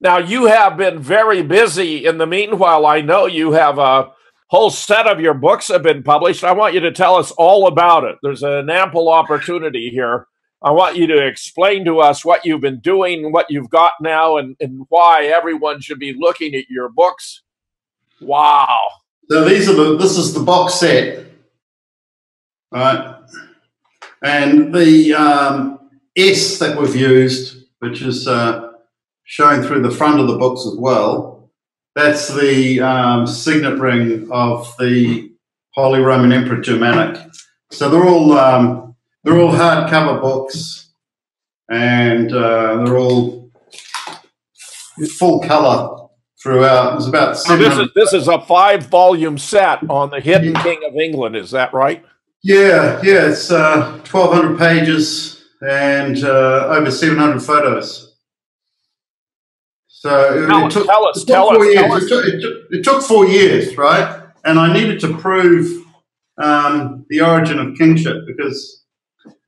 Now, you have been very busy in the meanwhile. I know you have a whole set of your books have been published. I want you to tell us all about it. There's an ample opportunity here. I want you to explain to us what you've been doing, what you've got now, and why everyone should be looking at your books. Wow. So these are this is the box set, right? And the S that we've used, which is shown through the front of the books as well, that's the signet ring of the Holy Roman Emperor Germanic. So they're all hardcover books, and they're all full colour throughout. It was about this is a 5-volume set on the hidden King of England. Is that right? Yeah, yeah. It's 1,200 pages and over 700 photos. So it took 4 years, right? And I needed to prove the origin of kingship because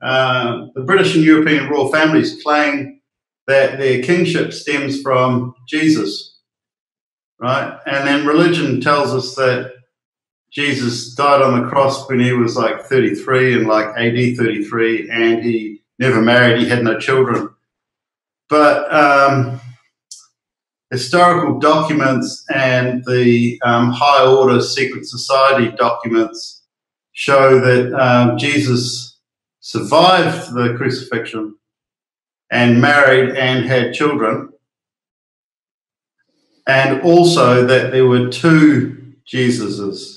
the British and European royal families claim that their kingship stems from Jesus, right? And then religion tells us that Jesus died on the cross when he was like 33 and like AD 33, and he never married, he had no children. But historical documents and the high order secret society documents show that Jesus survived the crucifixion and married and had children, and also that there were 2 Jesuses.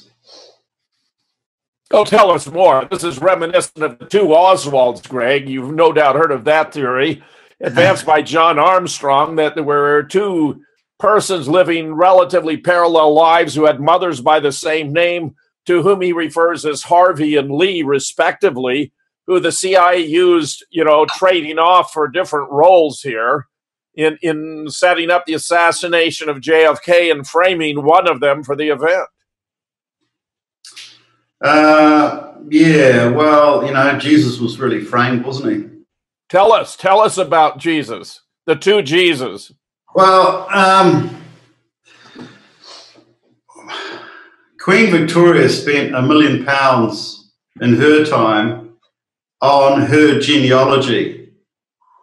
Oh, tell us more. This is reminiscent of the 2 Oswalds, Greg. You've no doubt heard of that theory, advanced by John Armstrong, that there were 2 persons living relatively parallel lives who had mothers by the same name, to whom he refers as Harvey and Lee, respectively, who the CIA used, you know, trading off for different roles here in setting up the assassination of JFK and framing one of them for the event. Yeah, well, you know, Jesus was really framed, wasn't he? Tell us about Jesus, the 2 Jesus. Well, Queen Victoria spent £1 million in her time on her genealogy,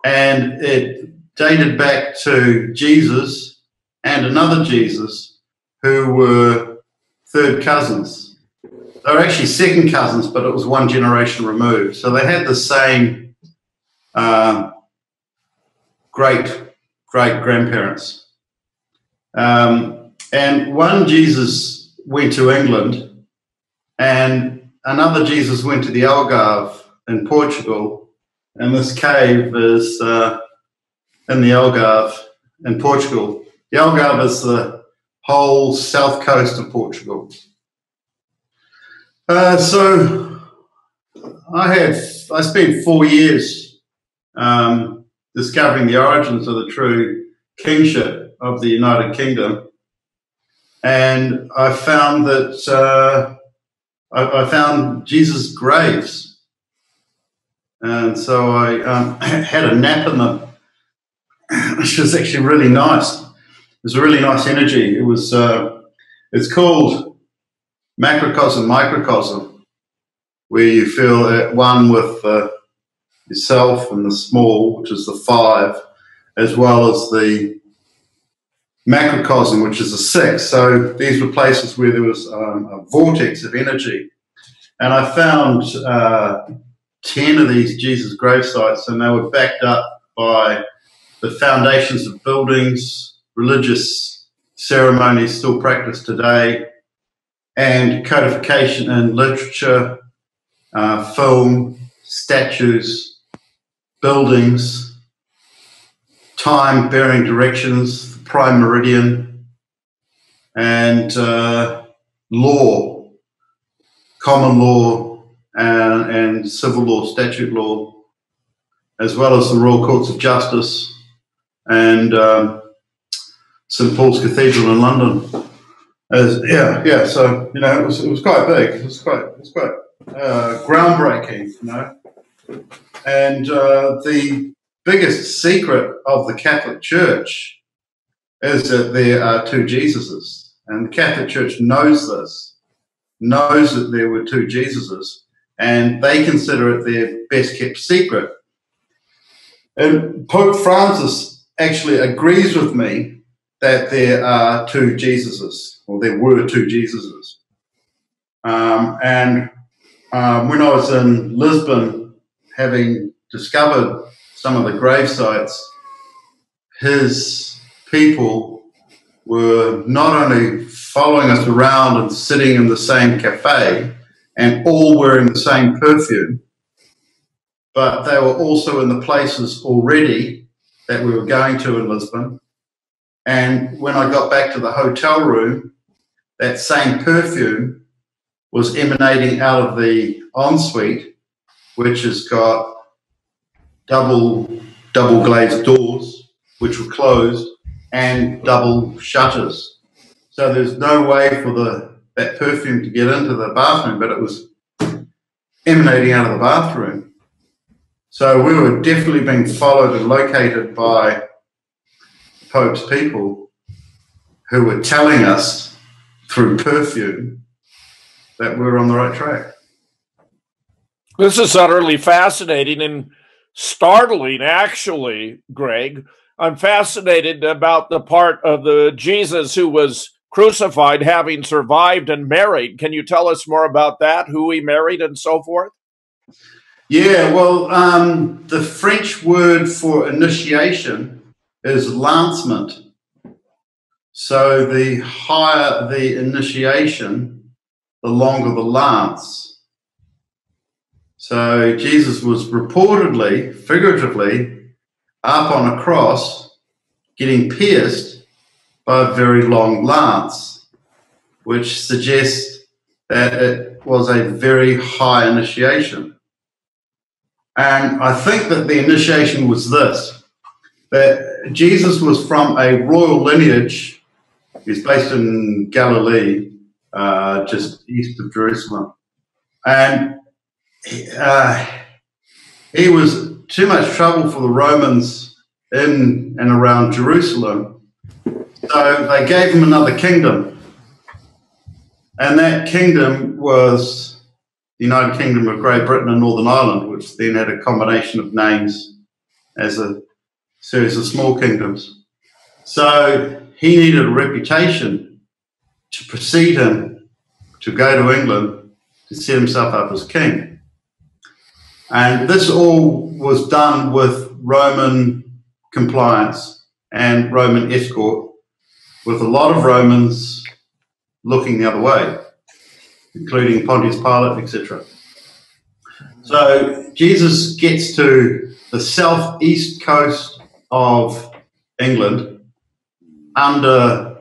and it dated back to Jesus and another Jesus who were 3rd cousins. They were actually 2nd cousins, but it was 1 generation removed. So they had the same great-great-grandparents. And one Jesus went to England and another Jesus went to the Algarve in Portugal, and this cave is in the Algarve in Portugal. The Algarve is the whole south coast of Portugal. So I spent 4 years discovering the origins of the true kingship of the United Kingdom, and I found that I found Jesus' graves. And so I had a nap in them, which was actually really nice. It was a really nice energy. It was, it's called macrocosm, microcosm, where you feel at one with yourself and the small, which is the 5, as well as the macrocosm, which is the 6. So these were places where there was a vortex of energy. And I found 10 of these Jesus grave sites, and they were backed up by the foundations of buildings, religious ceremonies still practiced today, and codification in literature, film, statues, buildings, time, bearing directions, the prime meridian, and law, common law, and civil law, statute law, as well as the Royal Courts of Justice and St. Paul's Cathedral in London. So, you know, it was quite big. It was quite groundbreaking, you know. And the biggest secret of the Catholic Church is that there are two Jesuses, and the Catholic Church knows this, knows that there were two Jesuses, and they consider it their best-kept secret. And Pope Francis actually agrees with me that there are two Jesuses, or there were two Jesuses. When I was in Lisbon, having discovered some of the grave sites, his people were not only following us around and sitting in the same cafe and all wearing the same perfume, but they were also in the places already that we were going to in Lisbon. And when I got back to the hotel room, that same perfume was emanating out of the ensuite, which has got double glazed doors, which were closed, and double shutters. So there's no way for that perfume to get into the bathroom, but it was emanating out of the bathroom. So we were definitely being followed and located by Pope's people, who were telling us through perfume that we're on the right track. This is utterly fascinating and startling, actually, Greg. I'm fascinated about the part of the Jesus who was crucified having survived and married. Can you tell us more about that, who he married and so forth? Yeah, well, the French word for initiation is lancement. So the higher the initiation, the longer the lance. So Jesus was reportedly, figuratively, up on a cross, getting pierced by a very long lance, which suggests that it was a very high initiation. And I think that the initiation was this, that Jesus was from a royal lineage. He's based in Galilee, just east of Jerusalem, and he was too much trouble for the Romans in and around Jerusalem, so they gave him another kingdom, and that kingdom was the United Kingdom of Great Britain and Northern Ireland, which then had a combination of names as a series of small kingdoms. So he needed a reputation to precede him to go to England to set himself up as king. And this all was done with Roman compliance and Roman escort, with a lot of Romans looking the other way, including Pontius Pilate, etc. So Jesus gets to the southeast coast of England under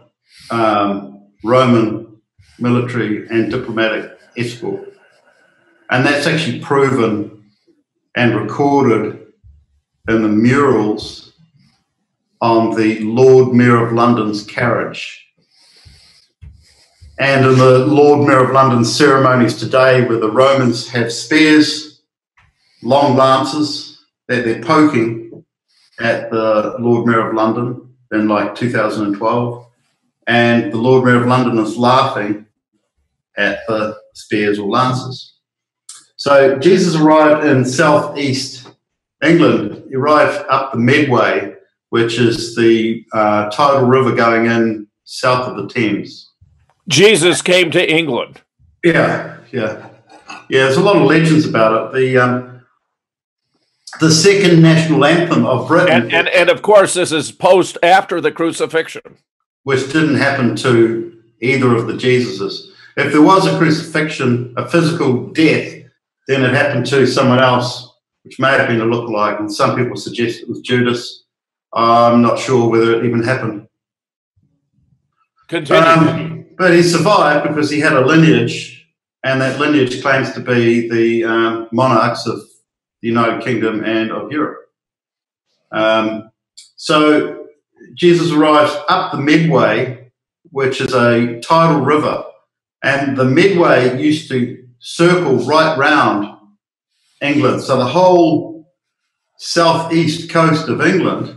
Roman military and diplomatic escort. And that's actually proven and recorded in the murals on the Lord Mayor of London's carriage. And in the Lord Mayor of London's ceremonies today, where the Romans have spears, long lances that they're poking at the Lord Mayor of London in like 2012. And the Lord Mayor of London is laughing at the spears or lances. So Jesus arrived in southeast England. He arrived up the Medway, which is the tidal river going in south of the Thames. Jesus came to England. Yeah. There's a lot of legends about it. The second national anthem of Britain, and of course, this is post after the crucifixion, which didn't happen to either of the Jesuses. If there was a crucifixion, a physical death, then it happened to someone else, which may have been a lookalike, and some people suggest it was Judas. I'm not sure whether it even happened. But he survived because he had a lineage, and that lineage claims to be the monarchs of the United Kingdom and of Europe. So Jesus arrives up the Medway, which is a tidal river, and the Medway used to circle right round England. So the whole southeast coast of England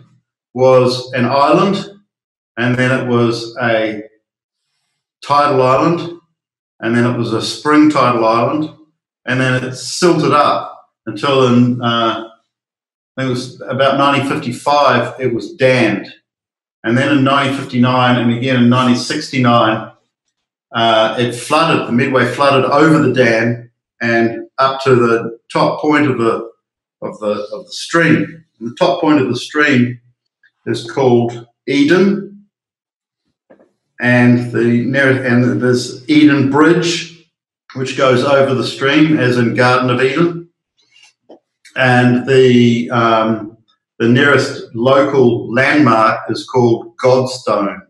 was an island, and then it was a tidal island, and then it was a spring tidal island, and then it silted up until in, I think it was about 1955, it was dammed. And then in 1959 and again in 1969, it flooded, the Medway flooded over the dam and up to the top point of the stream. And the top point of the stream is called Eden, and there's Eden Bridge, which goes over the stream, as in Garden of Eden. And the nearest local landmark is called Godstone.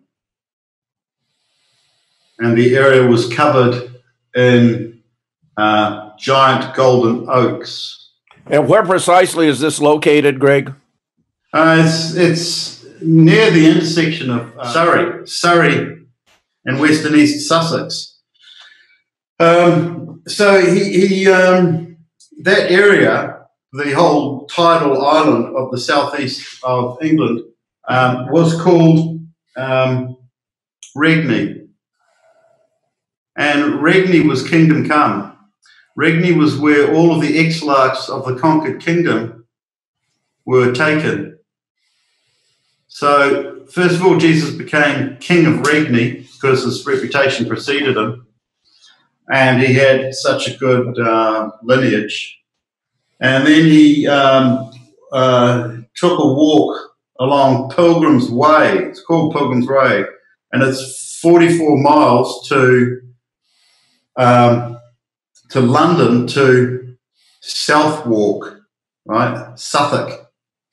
And the area was covered in giant golden oaks. And where precisely is this located, Greg? It's near the intersection of Surrey and West and East Sussex. That area, the whole tidal island of the southeast of England, was called Regni. And Regni was kingdom come. Regni was where all of the exilarchs of the conquered kingdom were taken. So, first of all, Jesus became king of Regni because his reputation preceded him, and he had such a good lineage. And then he took a walk along Pilgrim's Way. It's called Pilgrim's Way, and it's 44 miles to London, to Southwark, right? Suffolk,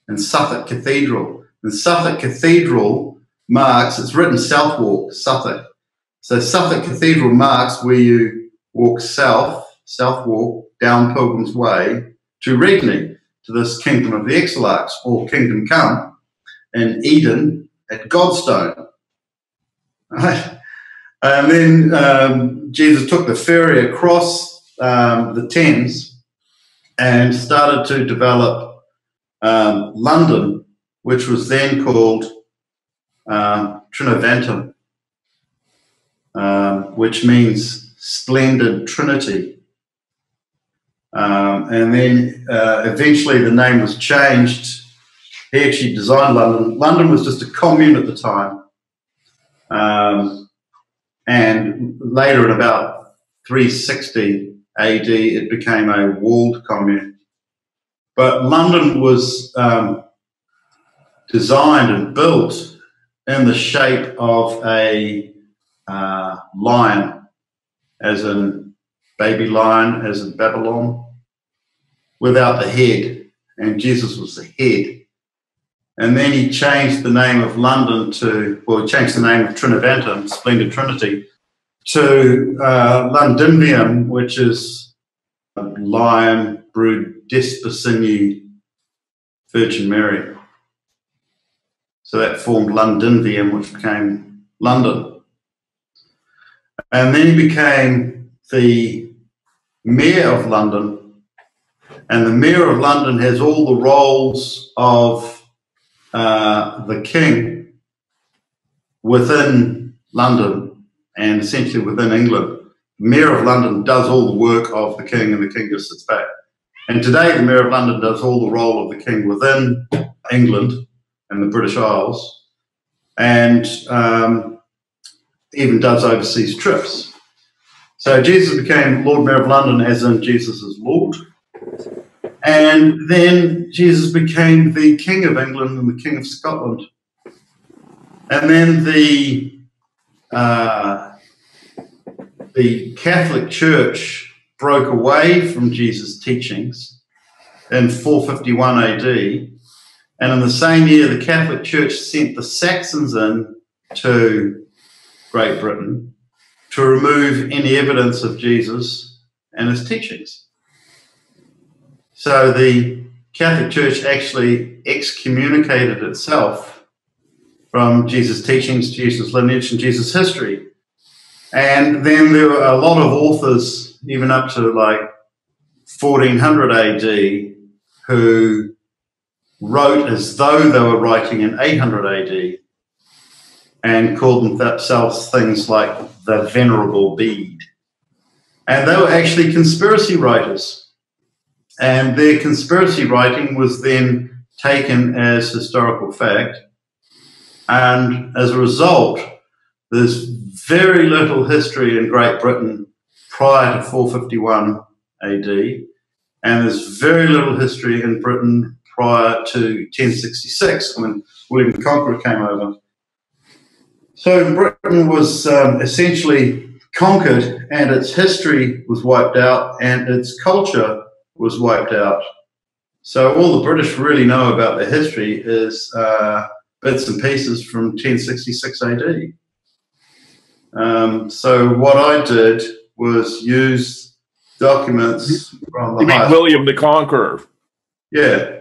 and Suffolk Cathedral. And Suffolk Cathedral marks, it's written Southwark, Suffolk. So Suffolk Cathedral marks where you walk south, Southwark, down Pilgrim's Way, to Regni, to this kingdom of the exilarchs, or kingdom come, in Eden at Godstone. Right? And then Jesus took the ferry across the Thames and started to develop London, which was then called Trinovantum, which means splendid trinity. And then eventually the name was changed. He actually designed London. London was just a commune at the time. And later, in about 360 AD, it became a walled commune. But London was designed and built in the shape of a lion, as in baby lion, as in Babylon, without the head, and Jesus was the head. And then he changed the name of London to, well, he changed the name of Trinovantum, Splendid Trinity, to Londinium, which is Lion, Brood, Despicini, Virgin Mary. So that formed Londinium, which became London. And then he became the mayor of London, and the mayor of London has all the roles of the king within London and essentially within England. The mayor of London does all the work of the king, and the king just sits back. And today the mayor of London does all the role of the king within England and the British Isles, and even does overseas trips. So Jesus became Lord Mayor of London, as in Jesus is Lord. And then Jesus became the King of England and the King of Scotland. And then the Catholic Church broke away from Jesus' teachings in 451 AD. And in the same year, the Catholic Church sent the Saxons in to Great Britain to remove any evidence of Jesus and his teachings. So the Catholic Church actually excommunicated itself from Jesus' teachings, Jesus' lineage, and Jesus' history. And then there were a lot of authors, even up to like 1400 AD, who wrote as though they were writing in 800 AD and called themselves things like the Venerable Bede. And they were actually conspiracy writers. And their conspiracy writing was then taken as historical fact. And as a result, there's very little history in Great Britain prior to 451 AD, and there's very little history in Britain prior to 1066, when William the Conqueror came over. So Britain was essentially conquered, and its history was wiped out, and its culture was wiped out. So all the British really know about their history is bits and pieces from 1066 AD. So what I did was use documents from the... You mean William the Conqueror? Yeah.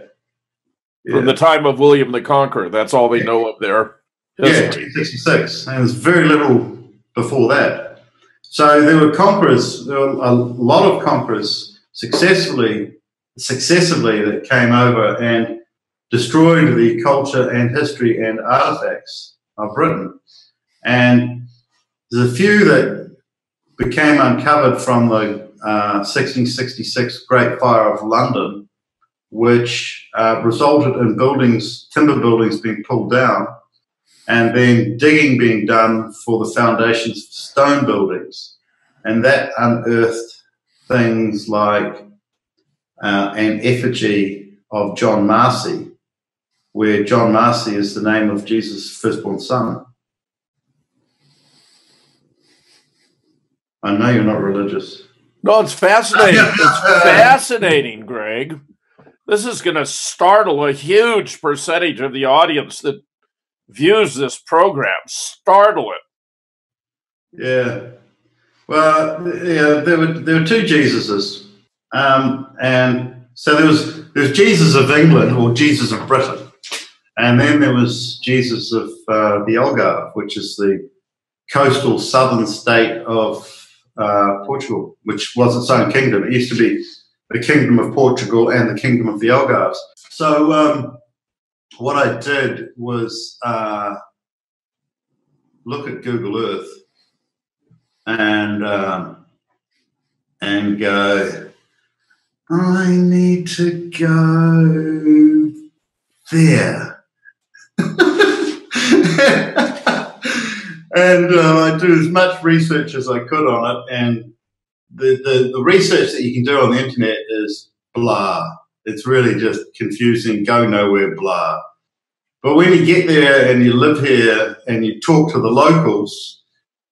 From the time of William the Conqueror. That's all they know of their history. Yeah, 1066. And there's very little before that. So there were conquerors. There were a lot of conquerors successively that came over and destroyed the culture and history and artifacts of Britain. And there's a few that became uncovered from the 1666 Great Fire of London, which resulted in buildings, timber buildings being pulled down and then digging being done for the foundations of stone buildings. And that unearthed things like an effigy of John Marcy, where John Marcy is the name of Jesus' firstborn son. I know you're not religious. No, it's fascinating. It's fascinating, Greg. This is going to startle a huge percentage of the audience that views this program. Startle it. Yeah. Well, yeah, there were two Jesuses. And so there was Jesus of England, or Jesus of Britain. And then there was Jesus of the Algarve, which is the coastal southern state of Portugal, which was its own kingdom. It used to be the Kingdom of Portugal and the Kingdom of the Algarves. So what I did was look at Google Earth and go, I need to go there. And I did as much research as I could on it, and the research that you can do on the internet is blah. It's really just confusing, go nowhere, blah. But when you get there and you live here and you talk to the locals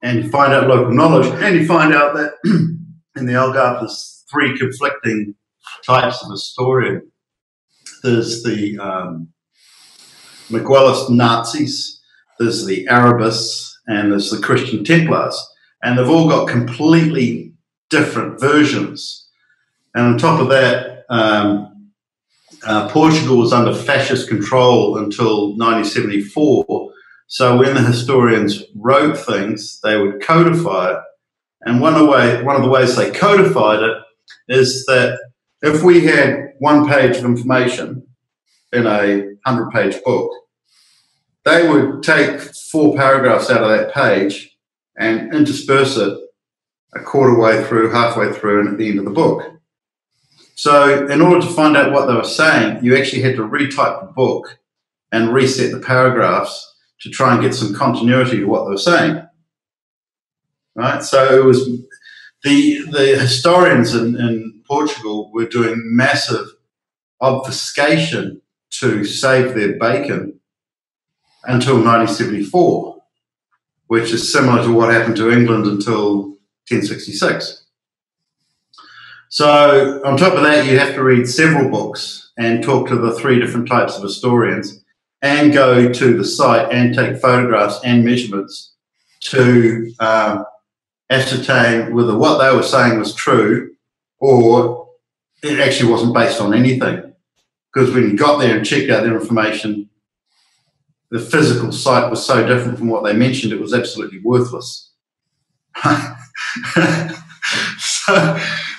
and you find out local knowledge and you find out that in the Algarve there's three conflicting types of historian. There's the Miguelist Nazis, there's the Arabists, and there's the Christian Templars, and they've all got completely different versions. And on top of that, Portugal was under fascist control until 1974, so when the historians wrote things, they would codify it. And one of the ways they codified it is that if we had one page of information in a 100-page book, they would take 4 paragraphs out of that page and intersperse it a quarter way through, halfway through, and at the end of the book. So in order to find out what they were saying, you actually had to retype the book and reset the paragraphs to try and get some continuity to what they were saying. Right? So it was the historians in Portugal were doing massive obfuscation to save their bacon until 1974, which is similar to what happened to England until 1066. So on top of that, you have to read several books and talk to the 3 different types of historians and go to the site and take photographs and measurements to ascertain whether what they were saying was true or it actually wasn't based on anything. Because when you got there and checked out their information, the physical site was so different from what they mentioned, it was absolutely worthless.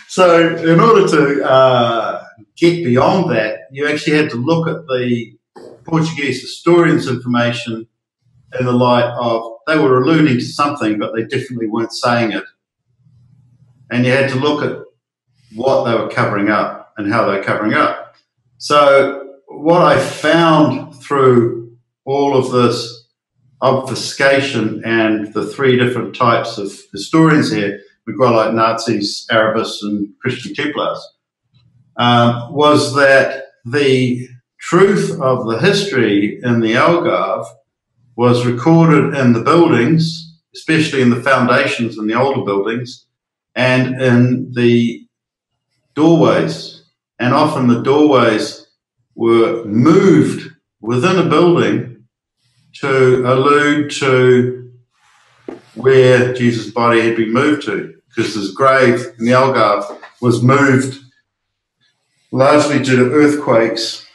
So in order to get beyond that, you actually had to look at the Portuguese historians' information in the light of they were alluding to something, but they definitely weren't saying it. And you had to look at what they were covering up and how they were covering up. So what I found through all of this obfuscation and the three different types of historians here, we've got like Nazis, Arabists and Christian Templars, was that the truth of the history in the Algarve was recorded in the buildings, especially in the foundations in the older buildings, and in the doorways. And often the doorways were moved within a building to allude to where Jesus' body had been moved to, because his grave in the Algarve was moved largely due to earthquakes.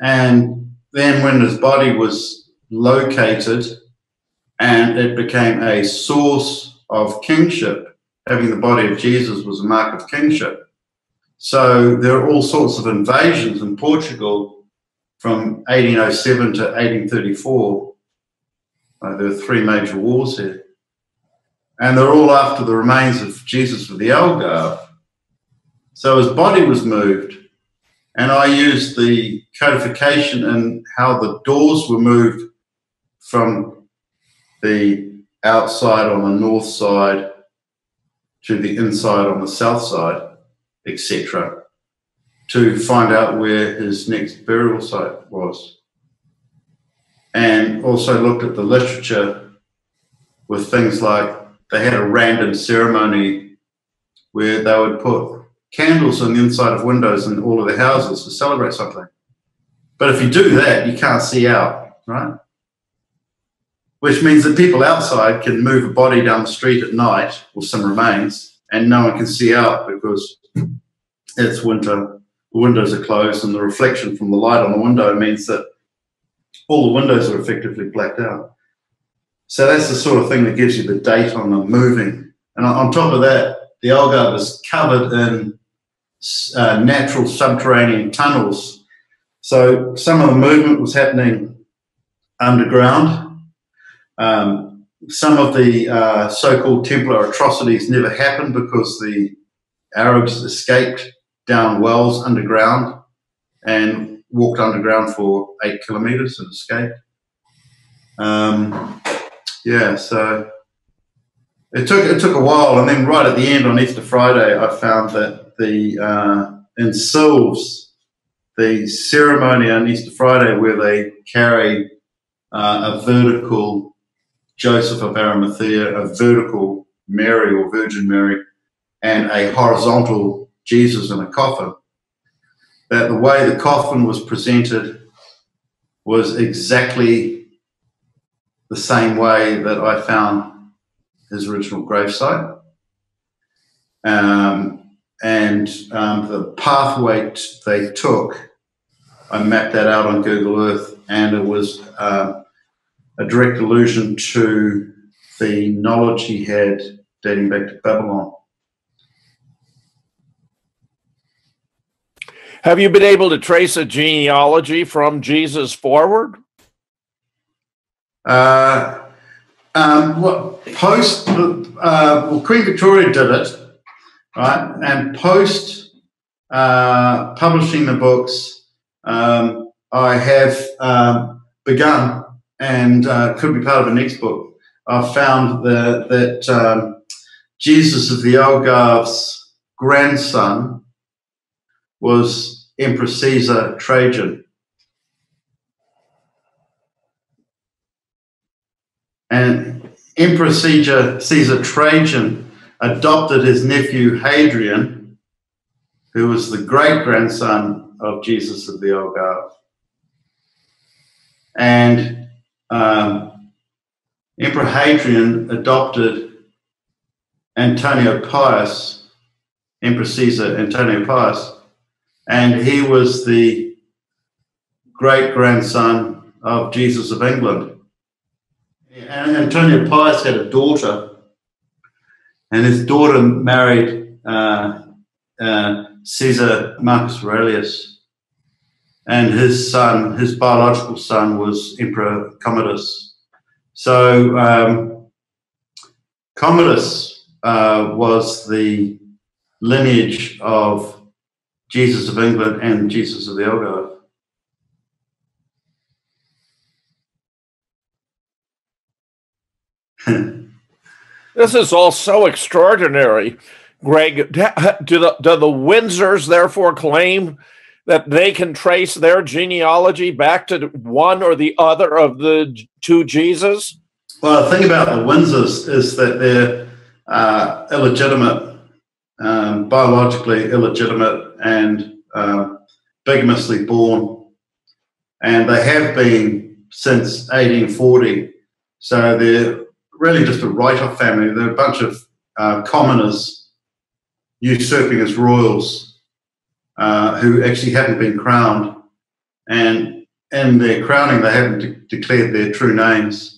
And then when his body was located and it became a source of kingship, having the body of Jesus was a mark of kingship. So there are all sorts of invasions in Portugal from 1807 to 1834. There are three major wars here. And they're all after the remains of Jesus with the Algarve. So his body was moved. And I used the codification and how the doors were moved from the outside on the north side to the inside on the south side, etc., to find out where his next burial site was. And also looked at the literature with things like they had a random ceremony where they would put candles on the inside of windows in all of the houses to celebrate something. But if you do that, you can't see out, right? Which means that people outside can move a body down the street at night, or some remains, and no one can see out because it's winter, the windows are closed, and the reflection from the light on the window means that all the windows are effectively blacked out. So that's the sort of thing that gives you the date on them moving. And on top of that, the Algarve is covered in natural subterranean tunnels. So some of the movement was happening underground. Some of the so-called Templar atrocities never happened because the Arabs escaped down wells underground and walked underground for 8 kilometres and escaped. Yeah, so it took a while, and then right at the end on Easter Friday, I found that the in Silves, the ceremony on Easter Friday where they carry a vertical Joseph of Arimathea, a vertical Mary or Virgin Mary, and a horizontal Jesus in a coffin, that the way the coffin was presented was exactly the same way that I found his original gravesite. The pathway they took, I mapped that out on Google Earth, and it was a direct allusion to the knowledge he had dating back to Babylon. Have you been able to trace a genealogy from Jesus forward? Well, Queen Victoria did it, right? And post publishing the books, I have begun, and could be part of the next book, I found that Jesus of the Algarve's grandson was Emperor Caesar Trajan. And Emperor Caesar Trajan adopted his nephew Hadrian, who was the great-grandson of Jesus of the Algarve. And Emperor Hadrian adopted Antonio Pius, Emperor Caesar Antonio Pius, and he was the great-grandson of Jesus of England. And Antonio Pius had a daughter, and his daughter married Caesar Marcus Aurelius. And his son, his biological son, was Emperor Commodus. So Commodus was the lineage of Jesus of England and Jesus of the Algarve. This is all so extraordinary, Greg. Do the Windsors therefore claim that they can trace their genealogy back to one or the other of the two Jesus? Well, the thing about the Windsors is that they're illegitimate, biologically illegitimate, and bigamously born. And they have been since 1840. So they're really just a write-off family. They're a bunch of commoners usurping as royals who actually haven't been crowned. And in their crowning, they haven't declared their true names.